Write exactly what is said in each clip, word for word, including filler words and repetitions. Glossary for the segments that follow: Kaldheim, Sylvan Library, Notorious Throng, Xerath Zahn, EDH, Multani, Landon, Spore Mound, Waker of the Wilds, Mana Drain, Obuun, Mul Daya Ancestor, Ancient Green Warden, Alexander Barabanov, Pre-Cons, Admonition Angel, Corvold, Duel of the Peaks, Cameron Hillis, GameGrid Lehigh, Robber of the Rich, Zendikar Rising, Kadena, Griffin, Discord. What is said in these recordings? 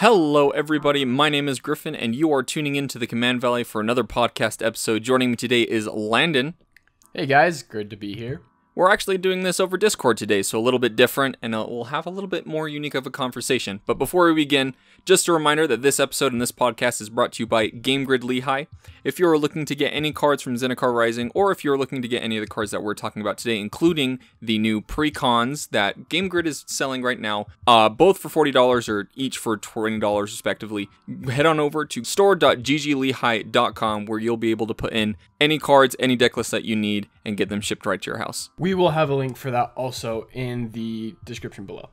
Hello everybody, my name is Griffin, and you are tuning in to the Command Valley for another podcast episode. Joining me today is Landon. Hey guys, good to be here. We're actually doing this over Discord today, so a little bit different, and we'll have a little bit more unique of a conversation. But before we begin, just a reminder that this episode and this podcast is brought to you by GameGrid Lehigh. If you're looking to get any cards from Zendikar Rising, or if you're looking to get any of the cards that we're talking about today, including the new pre-cons that GameGrid is selling right now, uh, both for forty dollars or each for twenty dollars respectively, head on over to store dot g g lehigh dot com where you'll be able to put in any cards, any deck list that you need, and get them shipped right to your house. We will have a link for that also in the description below.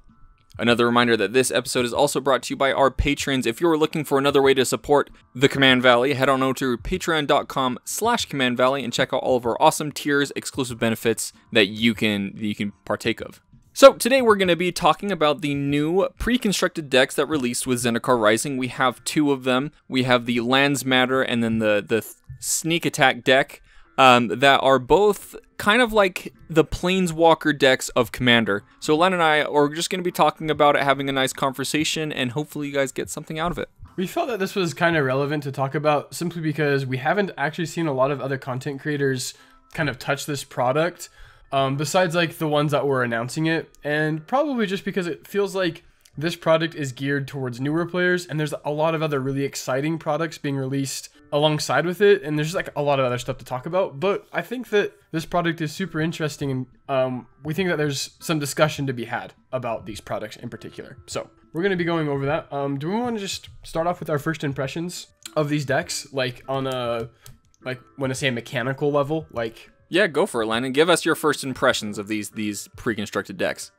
Another reminder that this episode is also brought to you by our patrons. If you're looking for another way to support the Command Valley, head on over to patreon dot com slash command valley and check out all of our awesome tiers, exclusive benefits that you can, that you can partake of. So today we're going to be talking about the new pre-constructed decks that released with Zendikar Rising. We have two of them. We have the Lands Matter and then the, the Sneak Attack deck. Um, that are both kind of like the Planeswalker decks of Commander. So Len and I are just going to be talking about it, having a nice conversation, and hopefully you guys get something out of it. We felt that this was kind of relevant to talk about simply because we haven't actually seen a lot of other content creators kind of touch this product, um, besides like the ones that were announcing it, and probably just because it feels like this product is geared towards newer players, and there's a lot of other really exciting products being released alongside with it, and there's just like a lot of other stuff to talk about. But I think that this product is super interesting, and um, we think that there's some discussion to be had about these products in particular. So we're going to be going over that. Um, do we want to just start off with our first impressions of these decks, like on a, like when I say a mechanical level, like yeah, go for it, Landon. Give us your first impressions of these these pre-constructed decks.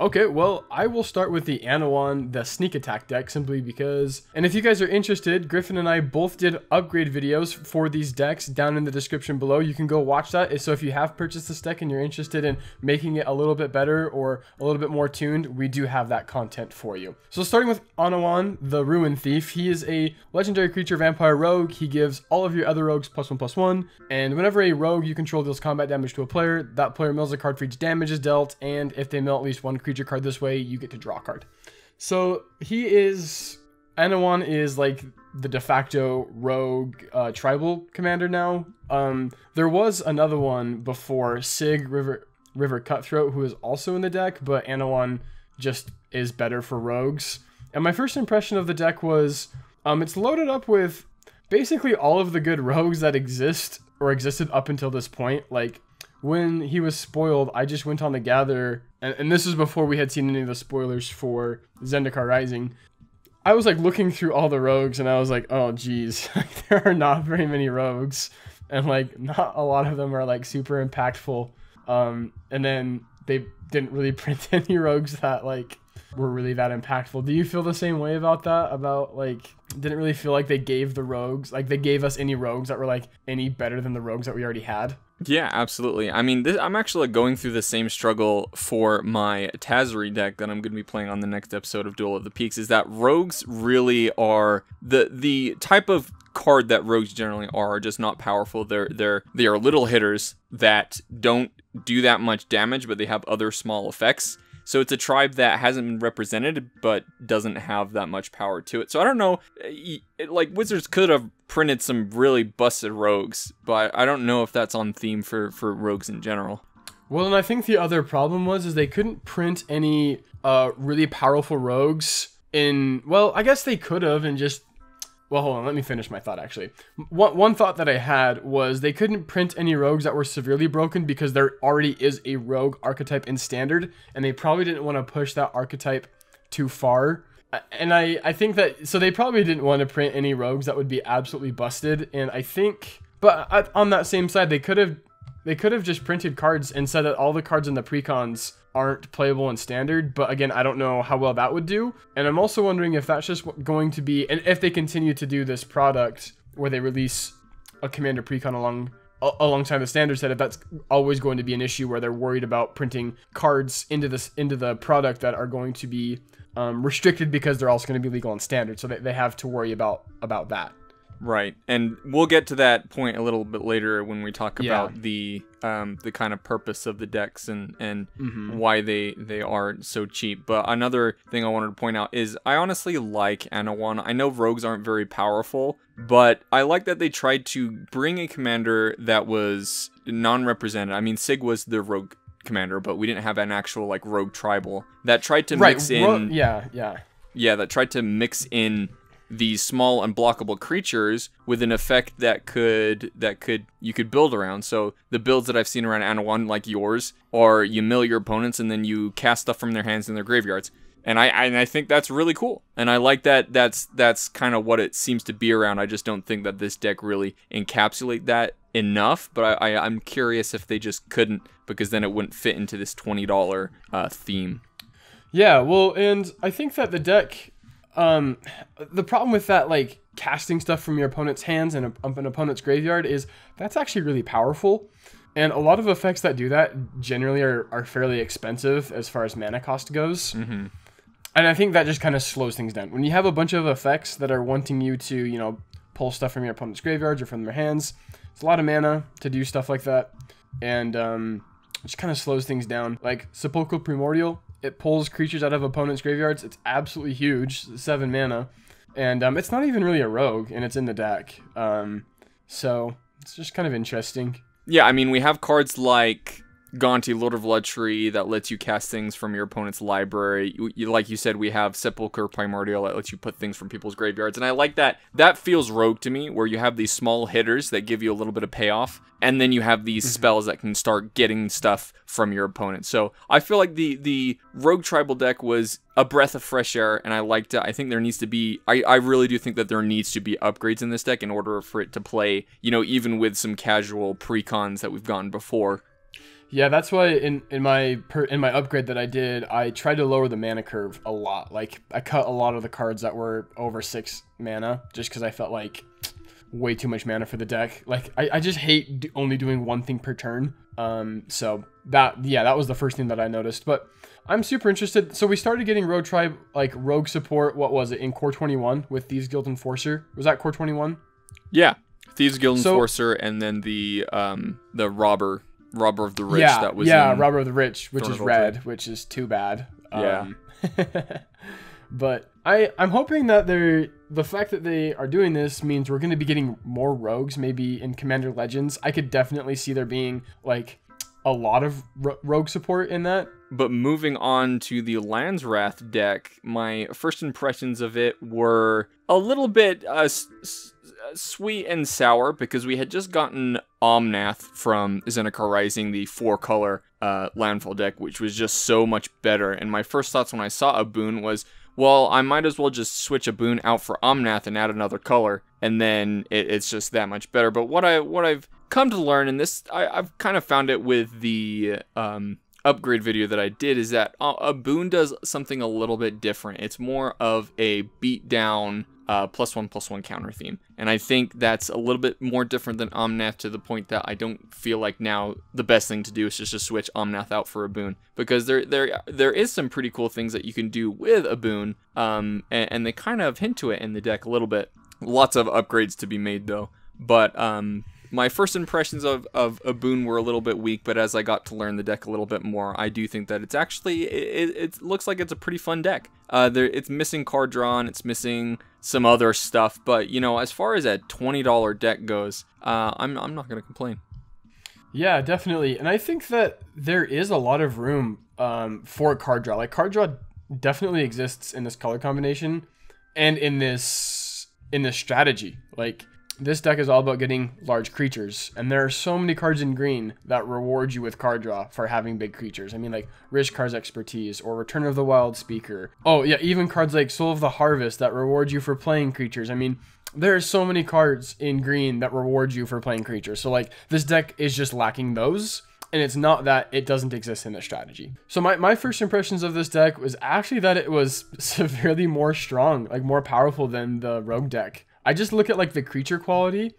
Okay, well, I will start with the Anowon, the Sneak Attack deck, simply because, and if you guys are interested, Griffin and I both did upgrade videos for these decks down in the description below. You can go watch that. So if you have purchased this deck and you're interested in making it a little bit better or a little bit more tuned, we do have that content for you. So starting with Anowon, the Ruin Thief, he is a legendary creature vampire rogue. He gives all of your other rogues plus one plus one, and whenever a rogue you control deals combat damage to a player, that player mills a card for each damage is dealt, and if they mill at least one creature creature card this way, you get to draw a card. So he is, Anowon is like the de facto rogue uh, tribal commander now. Um, there was another one before, Sygg, River, River Cutthroat, who is also in the deck, but Anowon just is better for rogues. And my first impression of the deck was, um, it's loaded up with basically all of the good rogues that exist or existed up until this point. Like, when he was spoiled, I just went on the Gather, and, and this is before we had seen any of the spoilers for Zendikar Rising. I was like looking through all the rogues, and I was like, oh geez, there are not very many rogues, and like not a lot of them are like super impactful. Um, and then they didn't really print any rogues that like were really that impactful. Do you feel the same way about that? About like, didn't really feel like they gave the rogues, like they gave us any rogues that were like any better than the rogues that we already had? Yeah, absolutely. I mean, this, I'm actually going through the same struggle for my Tazri deck that I'm going to be playing on the next episode of Duel of the Peaks, is that rogues really are the the type of card that rogues generally are, are just not powerful. They're they're they are little hitters that don't do that much damage, but they have other small effects. So it's a tribe that hasn't been represented, but doesn't have that much power to it. So I don't know, it, like Wizards could have printed some really busted rogues, but I don't know if that's on theme for, for rogues in general. Well, and I think the other problem was, is they couldn't print any uh, really powerful rogues in, well, I guess they could have and just, well, hold on, let me finish my thought actually. One, one thought that I had was they couldn't print any rogues that were severely broken because there already is a rogue archetype in Standard, and they probably didn't want to push that archetype too far. And I, I think that, so they probably didn't want to print any rogues that would be absolutely busted. And I think, but on that same side, they could have, they could have just printed cards and said that all the cards in the pre-cons aren't playable in Standard, but again, I don't know how well that would do. And I'm also wondering if that's just going to be, and if they continue to do this product where they release a Commander pre-con along alongside the Standard set, if that's always going to be an issue where they're worried about printing cards into this into the product that are going to be um, restricted because they're also going to be legal in Standard, so they, they have to worry about about that. Right, and we'll get to that point a little bit later when we talk yeah. about the um, the kind of purpose of the decks and, and mm-hmm. why they, they are so cheap. But another thing I wanted to point out is I honestly like Anowon. I know rogues aren't very powerful, but I like that they tried to bring a commander that was non-represented. I mean, Sygg was the rogue commander, but we didn't have an actual like rogue tribal that tried to right. mix in... Ro yeah, yeah. Yeah, that tried to mix in... these small unblockable creatures with an effect that could that could you could build around. So the builds that I've seen around Anowon, like yours, are you mill your opponents and then you cast stuff from their hands in their graveyards. And I and I think that's really cool. And I like that that's that's kind of what it seems to be around. I just don't think that this deck really encapsulate that enough. But I, I I'm curious if they just couldn't, because then it wouldn't fit into this twenty dollar uh, theme. Yeah, well, and I think that the deck. Um, the problem with that, like, casting stuff from your opponent's hands and an opponent's graveyard is that's actually really powerful. And a lot of effects that do that generally are, are fairly expensive as far as mana cost goes. Mm-hmm. And I think that just kind of slows things down. When you have a bunch of effects that are wanting you to, you know, pull stuff from your opponent's graveyards or from their hands, it's a lot of mana to do stuff like that. And, um, it just kind of slows things down. Like, Sepulchral Primordial. It pulls creatures out of opponents' graveyards. It's absolutely huge, seven mana, and um, it's not even really a rogue, and it's in the deck. Um, so it's just kind of interesting. Yeah, I mean, we have cards like Gonti, Lord of Luxury, that lets you cast things from your opponent's library. You, you, like you said, we have Sepulchral Primordial that lets you put things from people's graveyards, and I like that. That feels rogue to me, where you have these small hitters that give you a little bit of payoff. And then you have these mm-hmm. spells that can start getting stuff from your opponent. So I feel like the the Rogue Tribal deck was a breath of fresh air, and I liked it. I think there needs to be... I, I really do think that there needs to be upgrades in this deck in order for it to play, you know, even with some casual pre-cons that we've gotten before. Yeah, that's why in, in, my, per, in my upgrade that I did, I tried to lower the mana curve a lot. Like, I cut a lot of the cards that were over six mana, just because I felt like... way too much mana for the deck. Like, I, I just hate do only doing one thing per turn. Um, so that, yeah, that was the first thing that I noticed, but I'm super interested. So we started getting Rogue Tribe, like rogue support. What was it in Core twenty-one with Thieves Guild Enforcer? Was that Core twenty-one? Yeah. Thieves Guild so, Enforcer. And then the, um, the robber, robber of the rich. Yeah, that was yeah, Robber of the Rich, which is red, which is too bad. Um, yeah. But I, I'm hoping that they're, the fact that they are doing this means we're going to be getting more rogues, maybe in Commander Legends. I could definitely see there being, like, a lot of ro rogue support in that. But moving on to the Landswrath deck, my first impressions of it were a little bit uh, s s sweet and sour, because we had just gotten Omnath from Zendikar Rising, the four-color uh, landfall deck, which was just so much better. And my first thoughts when I saw Obuun was... well, I might as well just switch Obuun out for Omnath and add another color, and then it, it's just that much better. But what I what I've come to learn, and this I, I've kind of found it with the um, upgrade video that I did, is that Obuun does something a little bit different. It's more of a beat down uh, plus one plus one counter theme, and I think that's a little bit more different than Omnath, to the point that I don't feel like now the best thing to do is just to switch Omnath out for Obuun, because there there there is some pretty cool things that you can do with Obuun, um, and, and they kind of hint to it in the deck a little bit. Lots of upgrades to be made though, but um. My first impressions of, of Obuun were a little bit weak, but as I got to learn the deck a little bit more, I do think that it's actually, it, it looks like it's a pretty fun deck. Uh, there, it's missing card drawn, it's missing some other stuff, but, you know, as far as a twenty dollar deck goes, uh, I'm, I'm not going to complain. Yeah, definitely. And I think that there is a lot of room um, for card draw. Like, card draw definitely exists in this color combination and in this, in this strategy. Like... this deck is all about getting large creatures, and there are so many cards in green that reward you with card draw for having big creatures. I mean, like Rishkar's Expertise or Return of the Wild Speaker. Oh yeah, even cards like Soul of the Harvest that reward you for playing creatures. I mean, there are so many cards in green that reward you for playing creatures. So like, this deck is just lacking those, and it's not that it doesn't exist in the strategy. So my, my first impressions of this deck was actually that it was severely more strong, like more powerful than the rogue deck. I just look at like the creature quality,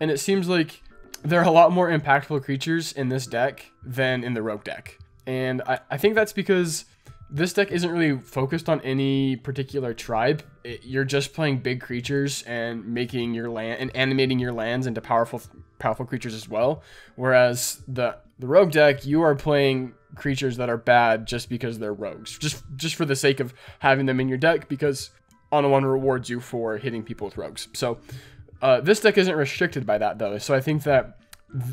and it seems like there are a lot more impactful creatures in this deck than in the rogue deck. And I, I think that's because This deck isn't really focused on any particular tribe. It, you're just playing big creatures and making your land and animating your lands into powerful powerful creatures as well. Whereas the the rogue deck, you are playing creatures that are bad just because they're rogues, just just for the sake of having them in your deck, because Anowon rewards you for hitting people with rogues. So uh, this deck isn't restricted by that though. So I think that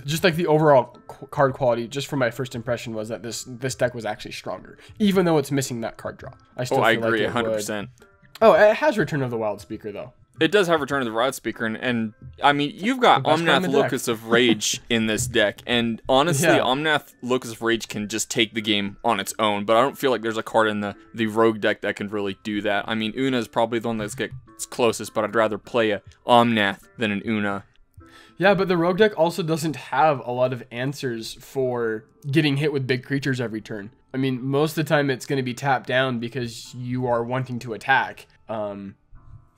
just like the overall card quality, just from my first impression, was that this this deck was actually stronger, even though it's missing that card draw. I still oh, feel I agree, like it one hundred percent. Would. Oh, it has Return of the Wild Speaker though. It does have Return of the Wild Speaker, and, and I mean, you've got Omnath Locus of Rage in this deck, and honestly, yeah. Omnath Locus of Rage can just take the game on its own. But I don't feel like there's a card in the the rogue deck that can really do that. I mean, Oona is probably the one that's gets closest, but I'd rather play a Omnath than an Oona. Yeah, but the rogue deck also doesn't have a lot of answers for getting hit with big creatures every turn. I mean, most of the time it's going to be tapped down because you are wanting to attack. Um,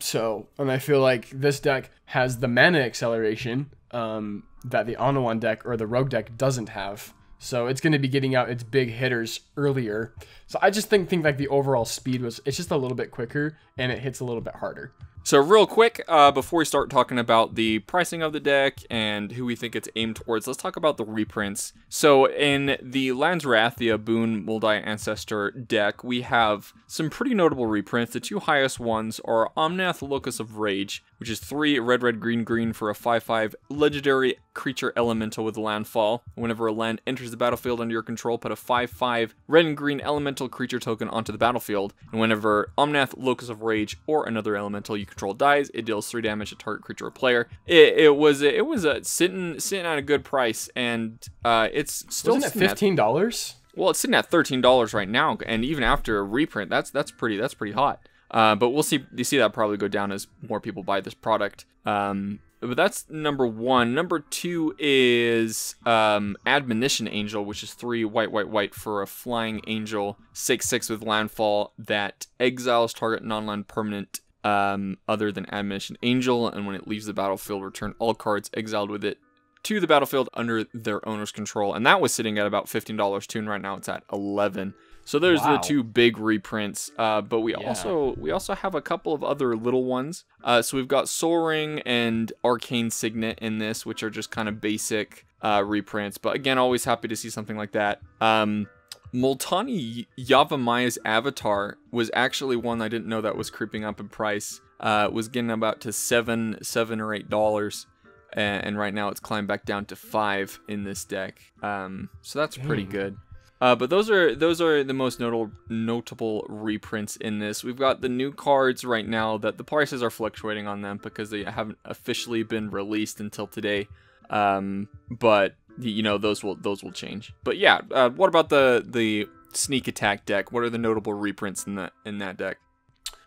so, and I feel like this deck has the mana acceleration um, that the Anowon deck or the rogue deck doesn't have. So it's going to be getting out its big hitters earlier. So I just think, think like the overall speed was, it's just a little bit quicker and it hits a little bit harder. So real quick, uh, before we start talking about the pricing of the deck and who we think it's aimed towards, let's talk about the reprints. So in the Land's Wrath, the Obuun Mul Daya Ancestor deck, we have some pretty notable reprints. The two highest ones are Omnath Locus of Rage, which is three red, red, green, green for a five five legendary creature elemental with landfall. Whenever a land enters the battlefield under your control, put a five five red and green elemental creature token onto the battlefield. And whenever Omnath Locus of Rage or another elemental you control dies, it deals three damage to target creature or player. It, it was a, it was a sitting sitting at a good price, and uh, it's still wasn't it fifteen dollars? Well, it's sitting at thirteen dollars right now, and even after a reprint, that's that's pretty that's pretty hot. Uh, but we'll see. You see that probably go down as more people buy this product. Um, but that's number one. Number two is um, Admonition Angel, which is three white, white, white for a flying angel, six, six with landfall that exiles target non-land permanent um, other than Admonition Angel, and when it leaves the battlefield, return all cards exiled with it to the battlefield under their owner's control. And that was sitting at about fifteen dollars too, and right now it's at eleven dollars. So those wow. are the two big reprints, uh, but we yeah. also we also have a couple of other little ones. Uh, so we've got Sol Ring and Arcane Signet in this, which are just kind of basic uh, reprints. But again, always happy to see something like that. Um, Multani Yavamaya's Avatar was actually one I didn't know that was creeping up in price. Uh, it was getting about to seven, seven or eight dollars. And, and right now it's climbed back down to five in this deck. Um, so that's Dang. pretty good. Uh, but those are those are the most notable notable reprints in this. We've got the new cards right now that the prices are fluctuating on them because they haven't officially been released until today. Um, but you know those will those will change. But yeah, uh, what about the the sneak attack deck? What are the notable reprints in that in that deck?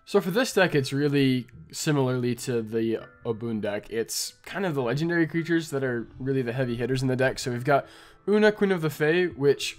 So for this deck, it's really similarly to the Obuun deck. It's kind of the legendary creatures that are really the heavy hitters in the deck. So we've got Oona, Queen of the Fae, which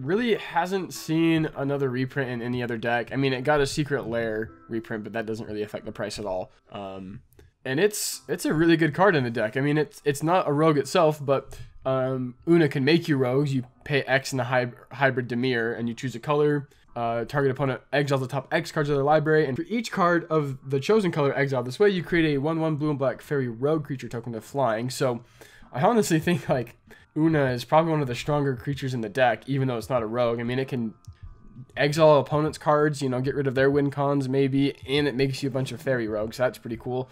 really hasn't seen another reprint in any other deck. I mean, it got a Secret Lair reprint, but that doesn't really affect the price at all. Um, and it's it's a really good card in the deck. I mean, it's it's not a rogue itself, but um, Oona can make you rogues. You pay X in the hy hybrid Dimir, and you choose a color. Uh, target opponent exiles the top X cards of their library, and for each card of the chosen color exiled this way, you create a one one blue and black fairy rogue creature token to flying. So I honestly think, like, Oona is probably one of the stronger creatures in the deck, even though it's not a rogue. I mean, it can exile opponents' cards, you know, get rid of their win cons maybe, and it makes you a bunch of fairy rogues. That's pretty cool.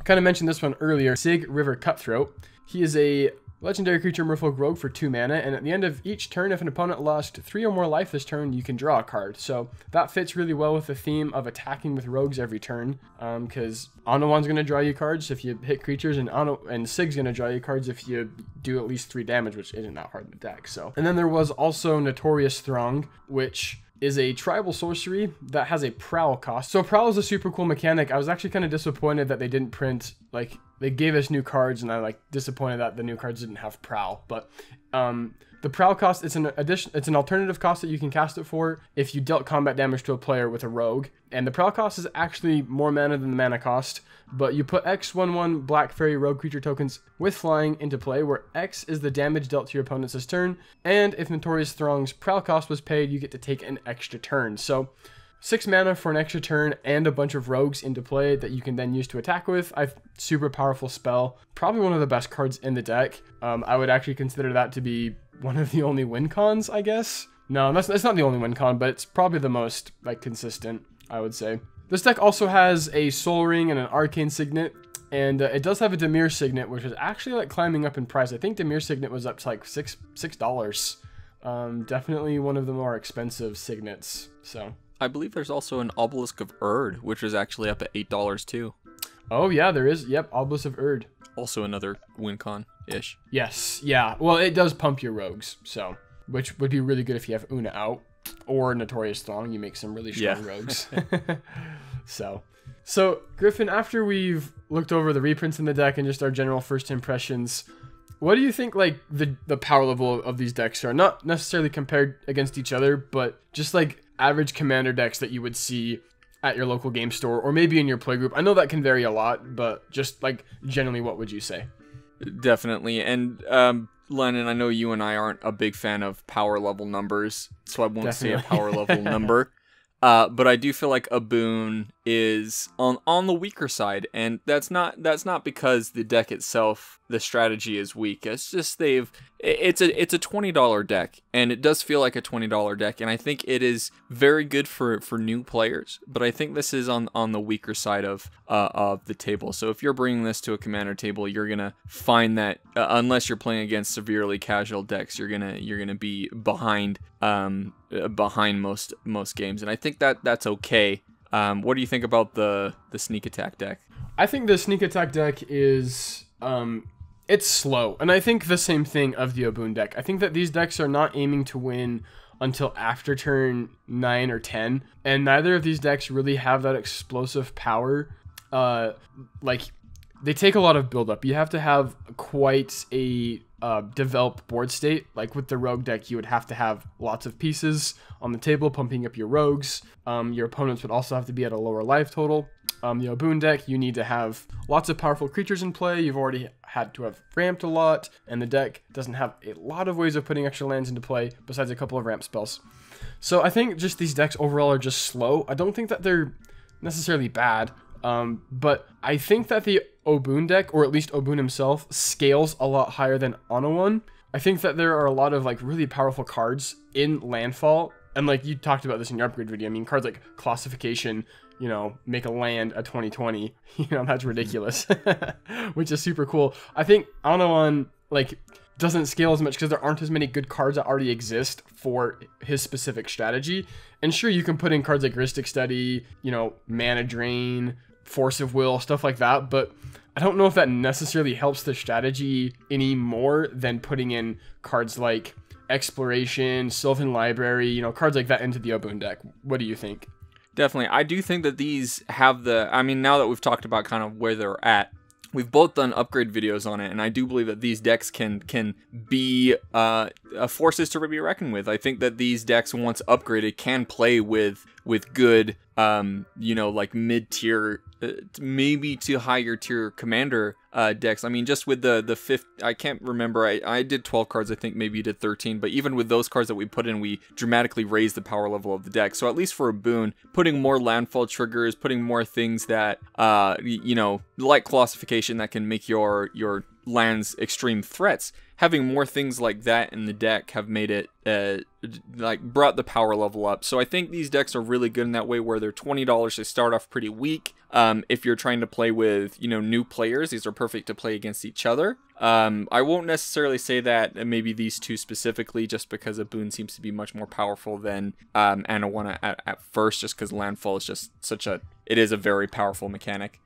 I kind of mentioned this one earlier. Sygg, River Cutthroat. He is a legendary creature merfolk rogue for two mana, and at the end of each turn, if an opponent lost three or more life this turn, you can draw a card. So that fits really well with the theme of attacking with rogues every turn, because um, Anowon's going to draw you cards if you hit creatures, and Ano and Sig's going to draw you cards if you do at least three damage, which isn't that hard in the deck. So, and then there was also Notorious Throng, which is a tribal sorcery that has a prowl cost. So prowl is a super cool mechanic. I was actually kind of disappointed that they didn't print like, they gave us new cards, and I'm, like, disappointed that the new cards didn't have Prowl. But um, the Prowl cost, it's an addition, it's an alternative cost that you can cast it for if you dealt combat damage to a player with a rogue. And the Prowl cost is actually more mana than the mana cost, but you put X one one Black Fairy rogue creature tokens with flying into play, where X is the damage dealt to your opponent's this turn, and if Notorious Throng's Prowl cost was paid, you get to take an extra turn. So six mana for an extra turn and a bunch of rogues into play that you can then use to attack with. I've super powerful spell, probably one of the best cards in the deck. Um, I would actually consider that to be one of the only win cons, I guess. No, that's, that's not the only win con, but it's probably the most like consistent, I would say. This deck also has a Sol Ring and an Arcane Signet, and uh, it does have a Dimir Signet, which is actually like climbing up in price. I think Dimir Signet was up to like six six dollars. Um, definitely one of the more expensive signets. So. I believe there's also an Obelisk of Urd, which is actually up at eight dollars too. Oh yeah, there is. Yep, Obelisk of Urd. Also another wincon-ish. Yes, yeah. Well, it does pump your rogues, so, which would be really good if you have Oona out or Notorious Throng. You make some really strong yeah. rogues. so, so Griffin, after we've looked over the reprints in the deck and just our general first impressions, what do you think, like, the the power level of these decks are? Not necessarily compared against each other, but just like average commander decks that you would see at your local game store or maybe in your playgroup. I know that can vary a lot, but just like generally, what would you say? Definitely. And um, Landon, I know you and I aren't a big fan of power level numbers, so I won't Definitely. say a power level number. Uh, but I do feel like Obuun is on on the weaker side, and that's not that's not because the deck itself, the strategy is weak. It's just they've it's a it's a twenty dollar deck, and it does feel like a twenty dollar deck, and I think it is very good for for new players. But I think this is on on the weaker side of uh, of the table. So if you're bringing this to a commander table, you're gonna find that uh, unless you're playing against severely casual decks, you're gonna you're gonna be behind. Um, behind most most games, and I think that that's okay. Um, what do you think about the the sneak attack deck? I think the sneak attack deck is um, it's slow, and I think the same thing of the Obuun deck. I think that these decks are not aiming to win until after turn nine or ten, and neither of these decks really have that explosive power. Uh, like they take a lot of buildup. You have to have quite a Uh, develop board state. Like with the rogue deck, you would have to have lots of pieces on the table pumping up your rogues. Um, your opponents would also have to be at a lower life total. Um, the Obuun deck, you need to have lots of powerful creatures in play. You've already had to have ramped a lot, and the deck doesn't have a lot of ways of putting extra lands into play besides a couple of ramp spells. So I think just these decks overall are just slow. I don't think that they're necessarily bad, um, but I think that the Obuun deck, or at least Obuun himself, scales a lot higher than Anowon. I think that there are a lot of like really powerful cards in Landfall, and like you talked about this in your upgrade video. I mean, cards like Classification, you know, make a land a twenty twenty, you know, that's ridiculous, which is super cool. I think Anowon like doesn't scale as much because there aren't as many good cards that already exist for his specific strategy. And sure, you can put in cards like Gristic Study, you know, Mana Drain, Force of Will, stuff like that, but I don't know if that necessarily helps the strategy any more than putting in cards like Exploration, Sylvan Library, you know, cards like that into the Obuun deck. What do you think? Definitely. I do think that these have the, I mean, now that we've talked about kind of where they're at, we've both done upgrade videos on it, and I do believe that these decks can can be uh, forces to be reckoned with. I think that these decks, once upgraded, can play with with good, um, you know, like mid-tier, uh, maybe to higher-tier commander uh, decks. I mean, just with the the fifth, I can't remember. I I did twelve cards. I think maybe you did thirteen. But even with those cards that we put in, we dramatically raised the power level of the deck. So at least for Obuun, putting more landfall triggers, putting more things that, uh, you know, like Classification that can make your your lands extreme threats. Having more things like that in the deck have made it uh, like brought the power level up. So I think these decks are really good in that way, where they're twenty dollars. They start off pretty weak. Um, if you're trying to play with, you know, new players, these are perfect to play against each other. Um, I won't necessarily say that maybe these two specifically, just because Obuun seems to be much more powerful than um, Anowon at, at first, just because landfall is just such a it is a very powerful mechanic.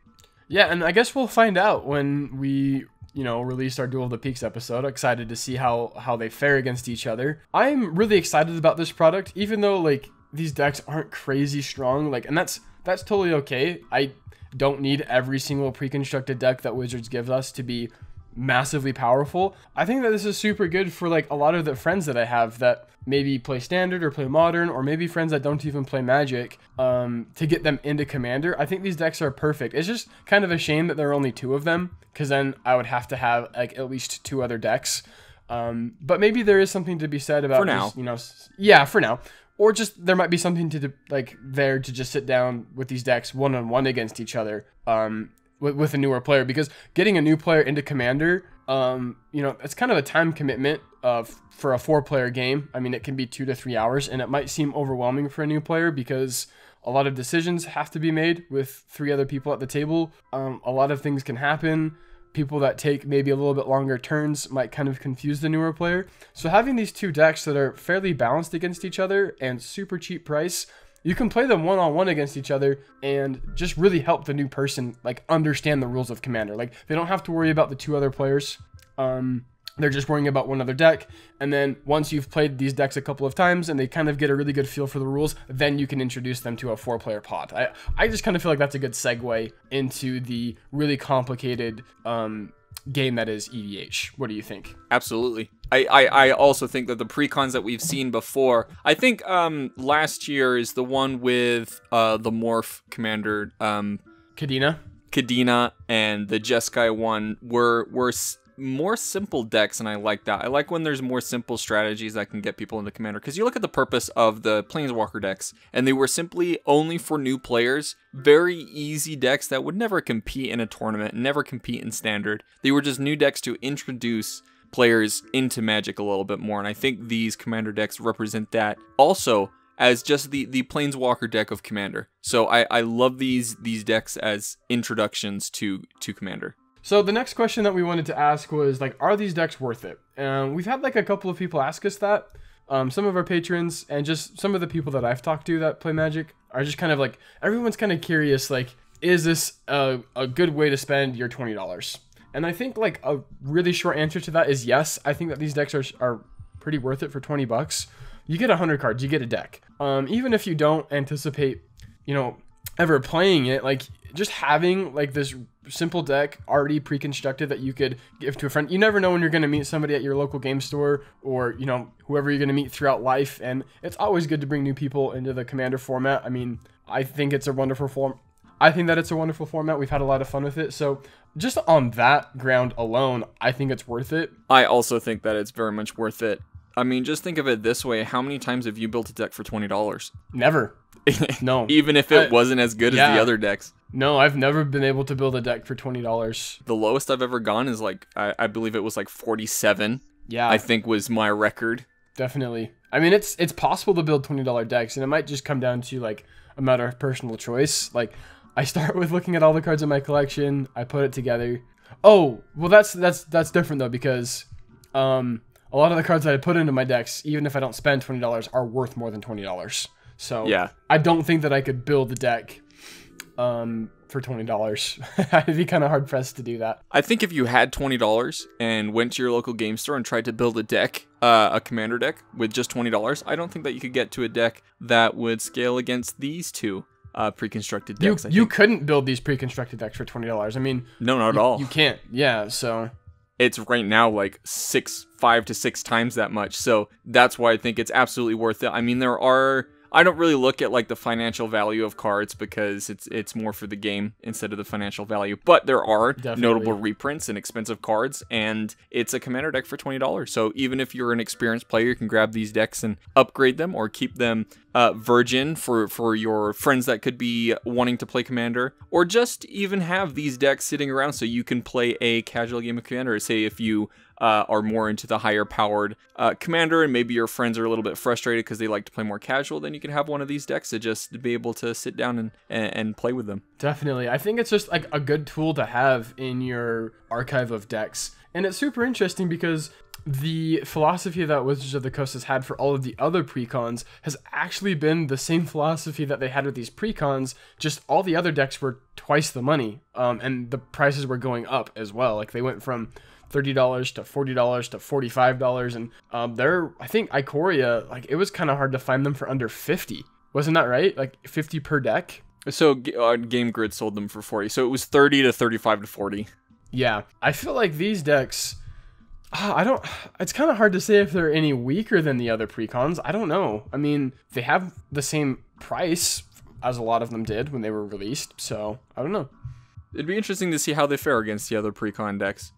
Yeah, and I guess we'll find out when we, you know, released our Duel of the Peaks episode. Excited to see how how they fare against each other. I'm really excited about this product, even though like these decks aren't crazy strong. Like, and that's that's totally okay. I don't need every single pre-constructed deck that Wizards gives us to be massively powerful. I think that this is super good for like a lot of the friends that I have that maybe play Standard or play Modern, or maybe friends that don't even play Magic, um to get them into Commander. I think these decks are perfect. It's just kind of a shame that there are only two of them, because then I would have to have like at least two other decks, um but maybe there is something to be said about for now just, you know yeah for now or just there might be something to like there to just sit down with these decks one-on-one against each other um with a newer player, because getting a new player into Commander, um, you know, it's kind of a time commitment uh, for a four-player game. I mean, it can be two to three hours, and it might seem overwhelming for a new player because a lot of decisions have to be made with three other people at the table. Um, a lot of things can happen. People that take maybe a little bit longer turns might kind of confuse the newer player. So having these two decks that are fairly balanced against each other and super cheap price, you can play them one-on-one against each other and just really help the new person like understand the rules of Commander. Like they don't have to worry about the two other players. Um, they're just worrying about one other deck. And then once you've played these decks a couple of times and they kind of get a really good feel for the rules, then you can introduce them to a four-player pod. I, I just kind of feel like that's a good segue into the really complicated um, game that is E D H. What do you think? Absolutely. I, I, I also think that the precons that we've seen before, I think um, last year is the one with uh, the Morph Commander. Um, Kadena. Kadena and the Jeskai one were, were more simple decks, and I like that. I like when there's more simple strategies that can get people into Commander, because you look at the purpose of the Planeswalker decks, and they were simply only for new players, very easy decks that would never compete in a tournament, never compete in Standard. They were just new decks to introduce players into Magic a little bit more, and I think these Commander decks represent that also as just the the Planeswalker deck of Commander. So I, I love these these decks as introductions to to Commander. So the next question that we wanted to ask was like, are these decks worth it? And um, we've had like a couple of people ask us that. Um, some of our patrons and just some of the people that I've talked to that play Magic are just kind of like, everyone's kind of curious, like, is this a, a good way to spend your twenty dollars? And I think like a really short answer to that is yes. I think that these decks are, are pretty worth it for twenty bucks. You get one hundred cards, you get a deck. Um, even if you don't anticipate, you know, ever playing it, like just having like this simple deck already pre-constructed that you could give to a friend. You never know when you're going to meet somebody at your local game store, or, you know, whoever you're going to meet throughout life. And it's always good to bring new people into the Commander format. I mean, I think it's a wonderful form. I think that it's a wonderful format. We've had a lot of fun with it. So just on that ground alone, I think it's worth it. I also think that it's very much worth it. I mean, just think of it this way. How many times have you built a deck for twenty dollars? Never. No. Even if it I, wasn't as good yeah. as the other decks. No, I've never been able to build a deck for twenty dollars. The lowest I've ever gone is like, I, I believe it was like forty-seven. Yeah. I think was my record. Definitely. I mean, it's, it's possible to build twenty dollar decks, and it might just come down to like a matter of personal choice. Like, I start with looking at all the cards in my collection. I put it together. Oh, well, that's that's that's different though, because um, a lot of the cards that I put into my decks, even if I don't spend twenty dollars, are worth more than twenty dollars. So yeah. I don't think that I could build a deck um, for twenty dollars. I'd be kind of hard pressed to do that. I think if you had twenty dollars and went to your local game store and tried to build a deck, uh, a Commander deck with just twenty dollars, I don't think that you could get to a deck that would scale against these two. Uh, pre-constructed decks. You, I you think. couldn't build these pre-constructed decks for twenty dollars. I mean, no, not you, at all. You can't. Yeah, so it's right now like six, five to six times that much. So that's why I think it's absolutely worth it. I mean, there are. I don't really look at like the financial value of cards, because it's it's more for the game instead of the financial value. But there are Definitely. notable reprints and expensive cards, and it's a Commander deck for twenty dollars. So even if you're an experienced player, you can grab these decks and upgrade them, or keep them uh, virgin for, for your friends that could be wanting to play Commander, or just even have these decks sitting around so you can play a casual game of Commander. Say if you Uh, are more into the higher powered uh, Commander, and maybe your friends are a little bit frustrated because they like to play more casual, then you can have one of these decks to just be able to sit down and, and, and play with them. Definitely. I think it's just like a good tool to have in your archive of decks. And it's super interesting because the philosophy that Wizards of the Coast has had for all of the other precons has actually been the same philosophy that they had with these precons, just all the other decks were twice the money, um, and the prices were going up as well. Like they went from thirty dollars to forty dollars to forty-five dollars, and um, they're, I think Ikoria, like it was kind of hard to find them for under fifty. Wasn't that right? Like fifty per deck? So uh, GameGrid sold them for forty. So it was thirty to thirty-five to forty. Yeah, I feel like these decks, uh, I don't, it's kind of hard to say if they're any weaker than the other precons. I don't know. I mean, they have the same price as a lot of them did when they were released, so I don't know. It'd be interesting to see how they fare against the other precon decks.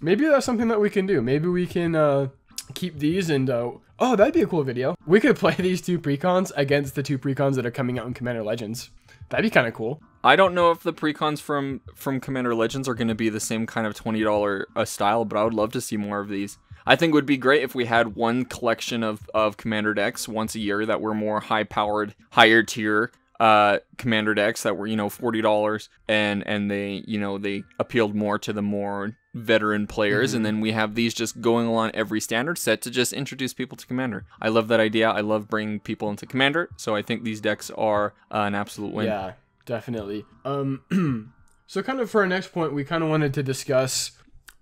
Maybe that's something that we can do. Maybe we can uh, keep these and, uh, oh, that'd be a cool video. We could play these two precons against the two precons that are coming out in Commander Legends. That'd be kind of cool. I don't know if the precons from from Commander Legends are going to be the same kind of twenty dollar uh, style, but I would love to see more of these. I think it would be great if we had one collection of, of Commander decks once a year that were more high-powered, higher-tier uh, Commander decks that were, you know, forty dollars, and, and they, you know, they appealed more to the more veteran players, mm-hmm. and then we have these just going along every standard set to just introduce people to Commander. I love that idea. I love bringing people into Commander, so I think these decks are uh, an absolute win. Yeah, definitely. Um, so kind of for our next point, we kind of wanted to discuss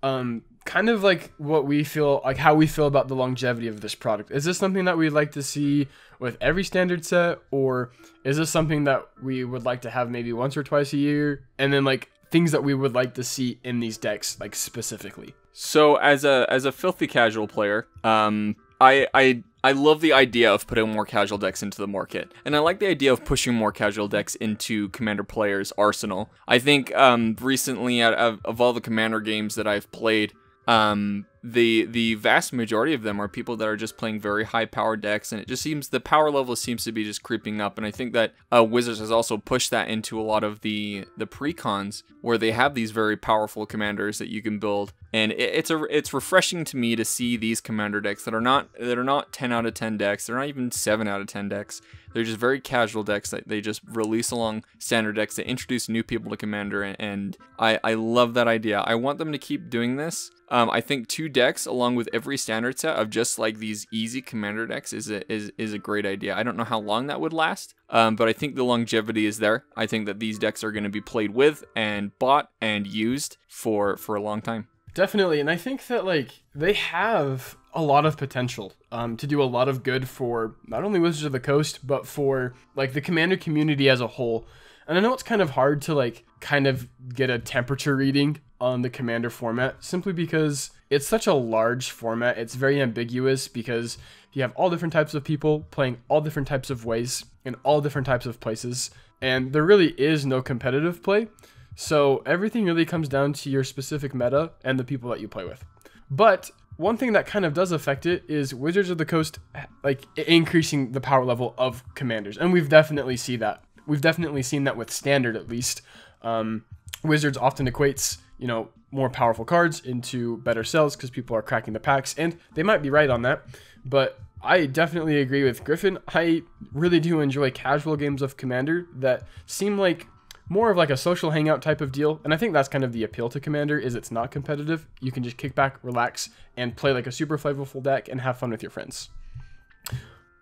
um, kind of like what we feel, like how we feel about the longevity of this product. Is this something that we'd like to see with every standard set, or is this something that we would like to have maybe once or twice a year, and then like things that we would like to see in these decks, like specifically? So as a as a filthy casual player, um, I I I love the idea of putting more casual decks into the market, and I like the idea of pushing more casual decks into Commander players' arsenal. I think um, recently, out of, of all the Commander games that I've played, um, the the vast majority of them are people that are just playing very high power decks, and it just seems the power level seems to be just creeping up. And I think that uh, Wizards has also pushed that into a lot of the the precons, where they have these very powerful commanders that you can build, and it, it's a it's refreshing to me to see these commander decks that are not that are not ten out of ten decks. They're not even seven out of ten decks. They're just very casual decks that they just release along standard decks that introduce new people to Commander, and, and I I love that idea. I want them to keep doing this. Um, I think two decks along with every standard set of just like these easy commander decks is a, is is a great idea. I don't know how long that would last, um, but I think the longevity is there. I think that these decks are going to be played with and bought and used for for a long time. Definitely, and I think that like they have a lot of potential um, to do a lot of good for not only Wizards of the Coast but for like the Commander community as a whole. And I know it's kind of hard to like kind of get a temperature reading on the Commander format, simply because it's such a large format. It's very ambiguous because you have all different types of people playing all different types of ways in all different types of places, and there really is no competitive play. So everything really comes down to your specific meta and the people that you play with. But one thing that kind of does affect it is Wizards of the Coast like increasing the power level of commanders, and we've definitely seen that. We've definitely seen that with standard, at least. Um, Wizards often equates, you know, more powerful cards into better sells because people are cracking the packs, and they might be right on that. But I definitely agree with Griffin. I really do enjoy casual games of Commander that seem like more of like a social hangout type of deal, and I think that's kind of the appeal to Commander, is it's not competitive. You can just kick back, relax, and play like a super flavorful deck and have fun with your friends.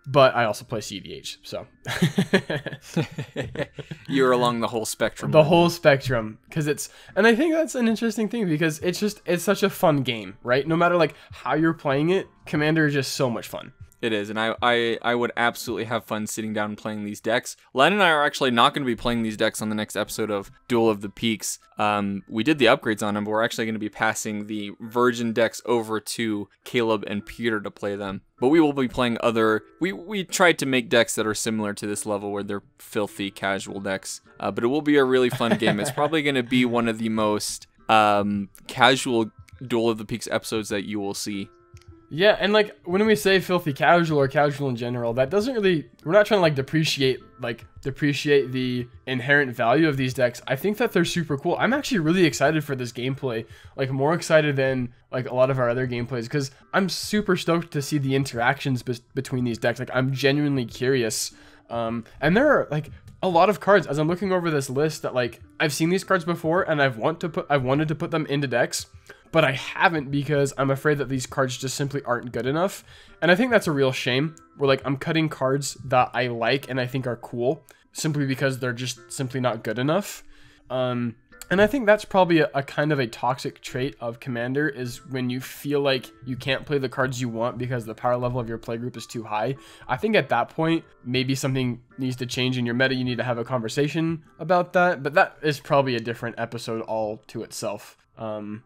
But I also play C D H, so you're along the whole spectrum. The whole spectrum, because it's, and I think that's an interesting thing because it's just it's such a fun game, right? No matter like how you're playing it, Commander is just so much fun. It is, and I I I would absolutely have fun sitting down and playing these decks. Len and I are actually not going to be playing these decks on the next episode of Duel of the Peaks. Um, we did the upgrades on them, but we're actually going to be passing the Virgin decks over to Caleb and Peter to play them. But we will be playing other. We we tried to make decks that are similar to this level, where they're filthy casual decks. Uh, but it will be a really fun game. It's probably going to be one of the most um, casual Duel of the Peaks episodes that you will see. Yeah, and like when we say filthy casual or casual in general, that doesn't really, we're not trying to like depreciate like depreciate the inherent value of these decks. I think that they're super cool. I'm actually really excited for this gameplay, like more excited than like a lot of our other gameplays, because I'm super stoked to see the interactions be between these decks. Like I'm genuinely curious, um, and there are like a lot of cards as I'm looking over this list that like I've seen these cards before, and I've want to put I've wanted to put them into decks. But I haven't because I'm afraid that these cards just simply aren't good enough. And I think that's a real shame. We're like, I'm cutting cards that I like and I think are cool simply because they're just simply not good enough. Um, And I think that's probably a, a kind of a toxic trait of Commander, is when you feel like you can't play the cards you want because the power level of your playgroup is too high. I think at that point, maybe something needs to change in your meta. You need to have a conversation about that, but that is probably a different episode all to itself. Um,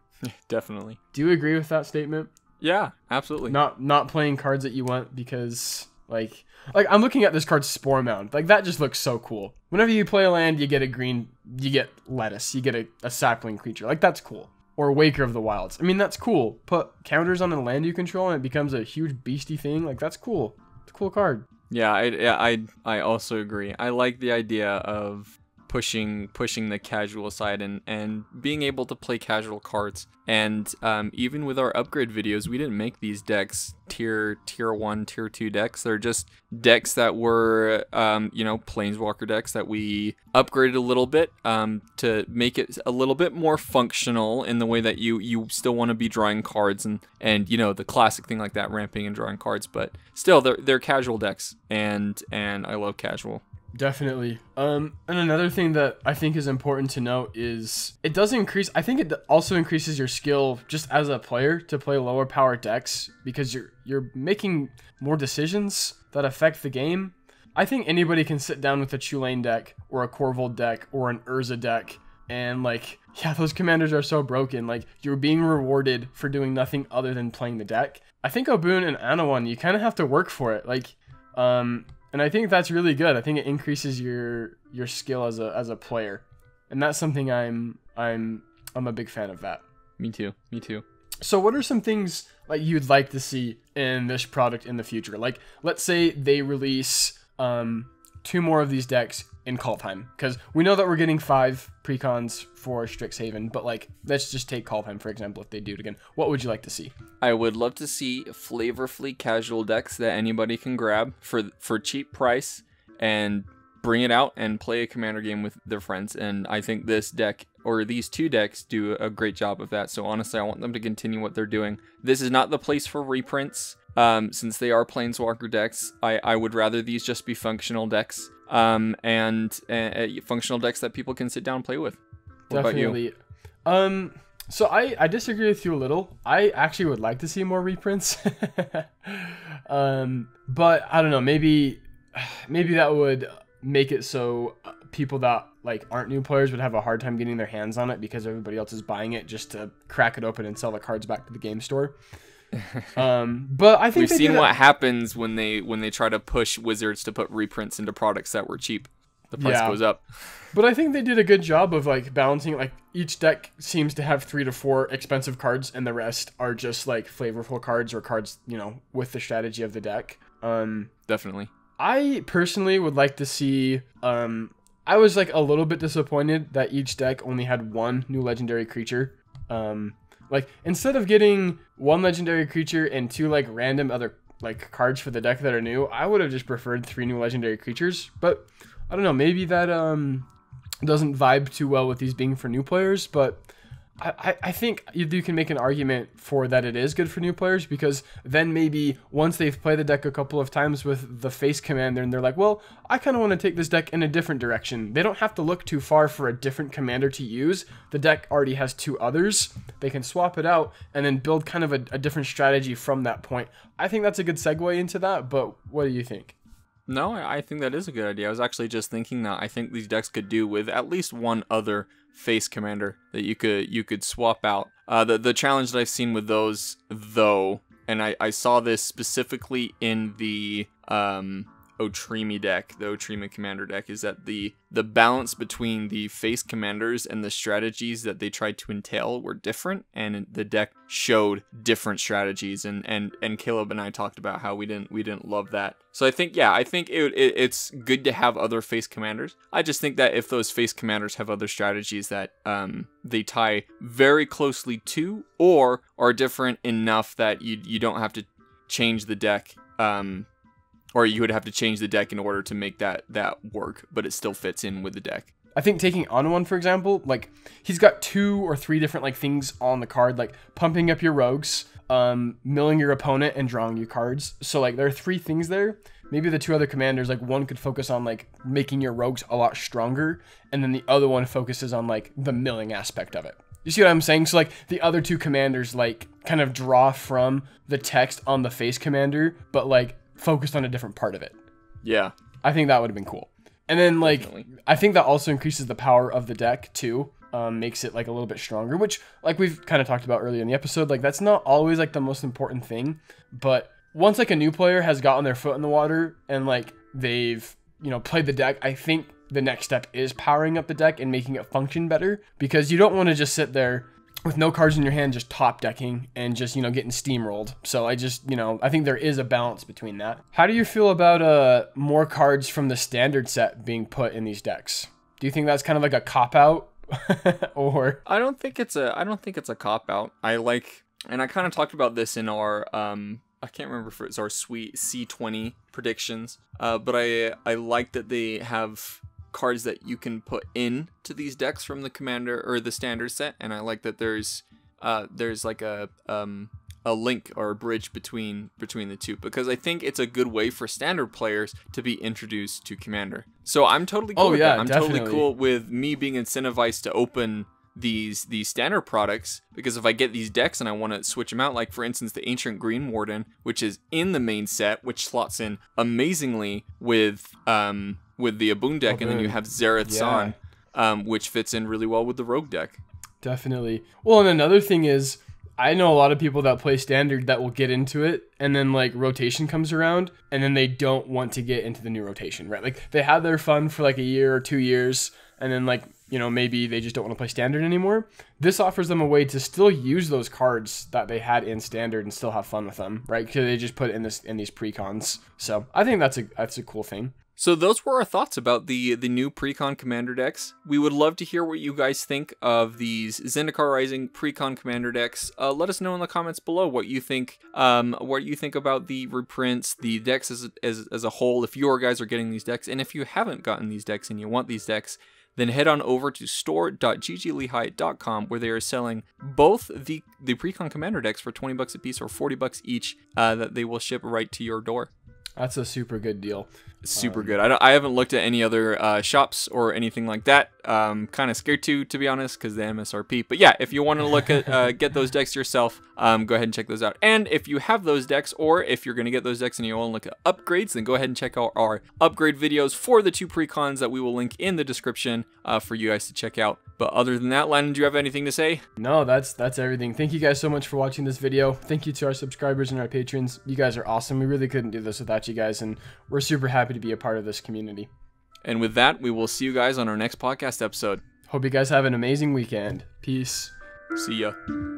Definitely. Do you agree with that statement? Yeah, absolutely. Not not playing cards that you want because... Like, like I'm looking at this card Spore Mound. Like, that just looks so cool. Whenever you play a land, you get a green, you get lettuce, you get a, a sapling creature. Like, that's cool. Or Waker of the Wilds. I mean, that's cool. Put counters on a land you control and it becomes a huge beastie thing. Like, that's cool. It's a cool card. Yeah, I, I, I also agree. I like the idea of pushing pushing the casual side and, and being able to play casual cards. And um, even with our upgrade videos, we didn't make these decks tier tier one, tier two decks. They're just decks that were, um, you know, Planeswalker decks that we upgraded a little bit um, to make it a little bit more functional in the way that you, you still want to be drawing cards and, and, you know, the classic thing like that, ramping and drawing cards. But still, they're, they're casual decks, and, and I love casual. Definitely. Um, and another thing that I think is important to note is it does increase, I think it also increases your skill just as a player to play lower power decks, because you're, you're making more decisions that affect the game. I think anybody can sit down with a Chulain deck or a Corvold deck or an Urza deck and like, yeah, those commanders are so broken. Like, you're being rewarded for doing nothing other than playing the deck. I think Obuun and Anowon, you kind of have to work for it. Like, um... And I think that's really good. I think it increases your your skill as a as a player, and that's something I'm I'm I'm a big fan of that. Me too. Me too. So, what are some things like you'd like to see in this product in the future? Like, let's say they release um, two more of these decks in Kaldheim, because we know that we're getting five precons for Strixhaven, but like, let's just take Kaldheim for example. If they do it again, what would you like to see? I would love to see flavorfully casual decks that anybody can grab for for cheap price and bring it out and play a Commander game with their friends. And I think this deck, or these two decks, do a great job of that. So honestly, I want them to continue what they're doing. This is not the place for reprints, um, since they are Planeswalker decks. I, I would rather these just be functional decks, um, and uh, functional decks that people can sit down and play with. What Definitely. About you? Um, so I, I disagree with you a little. I actually would like to see more reprints. um, but I don't know, maybe, maybe that would make it so people that like aren't new players would have a hard time getting their hands on it because everybody else is buying it just to crack it open and sell the cards back to the game store. um, but I think we've seen what happens when they when they try to push Wizards to put reprints into products that were cheap. The price yeah. goes up. But I think they did a good job of like balancing, like each deck seems to have three to four expensive cards and the rest are just like flavorful cards or cards, you know, with the strategy of the deck. Um, Definitely. I personally would like to see, um, I was like a little bit disappointed that each deck only had one new legendary creature. Um, like instead of getting one legendary creature and two like random other like cards for the deck that are new, I would have just preferred three new legendary creatures, but I don't know, maybe that um, doesn't vibe too well with these being for new players, but I, I, I think you, you can make an argument for that it is good for new players, because then maybe once they've played the deck a couple of times with the face commander and they're like, well, I kind of want to take this deck in a different direction. They don't have to look too far for a different commander to use. The deck already has two others. They can swap it out and then build kind of a, a different strategy from that point. I think that's a good segue into that, but what do you think? No, I think that is a good idea. I was actually just thinking that I think these decks could do with at least one other face commander that you could you could swap out. Uh, the, the challenge that I've seen with those, though, and I, I saw this specifically in the um, Otrimi deck, the Otrimi commander deck, is that the, the balance between the face commanders and the strategies that they tried to entail were different, and the deck showed different strategies, and and and Caleb and I talked about how we didn't we didn't love that. So I think yeah, I think it, it it's good to have other face commanders. I just think that if those face commanders have other strategies that um they tie very closely to or are different enough that you you don't have to change the deck, um or you would have to change the deck in order to make that that work, but it still fits in with the deck. I think taking Anowon, for example, like he's got two or three different like things on the card, like pumping up your rogues, um, milling your opponent, and drawing you cards. So like there are three things there maybe the two other commanders, like one could focus on like making your rogues a lot stronger, and then the other one focuses on like the milling aspect of it. You see what I'm saying? So like the other two commanders like kind of draw from the text on the face commander, but like focused on a different part of it. Yeah. I think that would have been cool. And then like, definitely. I think that also increases the power of the deck too. Um, makes it like a little bit stronger, which like we've kind of talked about earlier in the episode, like that's not always like the most important thing, but once like a new player has gotten their foot in the water and like they've, you know, played the deck, I think the next step is powering up the deck and making it function better, because you don't want to just sit there with no cards in your hand just top decking and just, you know, getting steamrolled. So I just, you know, I think there is a balance between that. How do you feel about uh more cards from the standard set being put in these decks? Do you think that's kind of like a cop-out? Or I don't think it's a I don't think it's a cop out. I like, and I kind of talked about this in our um I can't remember if it's our sweet C twenty predictions, uh but I I like that they have cards that you can put in to these decks from the commander or the standard set, and I like that there's uh there's like a um a link or a bridge between between the two, because I think it's a good way for standard players to be introduced to commander. So I'm totally cool oh, with yeah, that. I'm definitely. totally cool with me being incentivized to open these these standard products, because if I get these decks and I want to switch them out, like for instance the Ancient Green Warden, which is in the main set, which slots in amazingly with um with the Obuun deck, Obuun. and then you have Xerath Zahn, yeah. um which fits in really well with the Rogue deck. Definitely. Well, and another thing is, I know a lot of people that play standard that will get into it, and then like rotation comes around and then they don't want to get into the new rotation, right? Like they had their fun for like a year or two years and then like, you know, maybe they just don't want to play standard anymore. This offers them a way to still use those cards that they had in standard and still have fun with them, right? Because they just put it in this in these precons. So I think that's a that's a cool thing. So those were our thoughts about the the new Precon Commander decks. We would love to hear what you guys think of these Zendikar Rising Precon Commander decks. Uh, let us know in the comments below what you think. Um, what you think about the reprints, the decks as as as a whole. If your guys are getting these decks, and if you haven't gotten these decks and you want these decks, then head on over to store dot g g lehigh dot com, where they are selling both the the Precon Commander decks for twenty bucks a piece or forty bucks each. Uh, that they will ship right to your door. That's a super good deal. Super um, good. I, don't, I haven't looked at any other uh, shops or anything like that. Um, kind of scared to, to be honest, because the M S R P. But yeah, if you want to look at uh, get those decks yourself, um, go ahead and check those out. And if you have those decks, or if you're going to get those decks and you want to look at upgrades, then go ahead and check out our upgrade videos for the two precons that we will link in the description uh, for you guys to check out. But other than that, Landon, do you have anything to say? No, that's that's everything. Thank you guys so much for watching this video. Thank you to our subscribers and our patrons. You guys are awesome. We really couldn't do this without you guys, and we're super happy to be a part of this community. And with that, we will see you guys on our next podcast episode. Hope you guys have an amazing weekend. Peace. See ya.